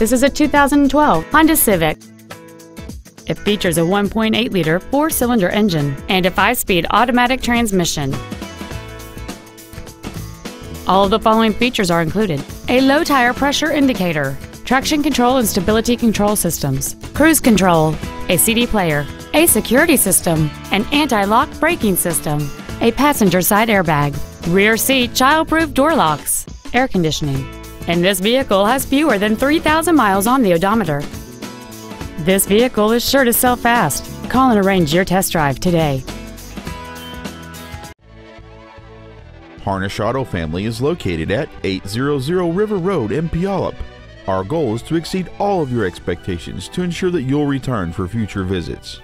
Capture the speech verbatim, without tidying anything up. This is a two thousand twelve Honda Civic. It features a one point eight liter four-cylinder engine and a five-speed automatic transmission. All of the following features are included: a low tire pressure indicator, traction control and stability control systems, cruise control, a C D player, a security system, an anti-lock braking system, a passenger side airbag, rear seat child-proof door locks, air conditioning. And this vehicle has fewer than three thousand miles on the odometer. This vehicle is sure to sell fast. Call and arrange your test drive today. Harnish Auto Family is located at eight hundred River Road in Puyallup. Our goal is to exceed all of your expectations to ensure that you'll return for future visits.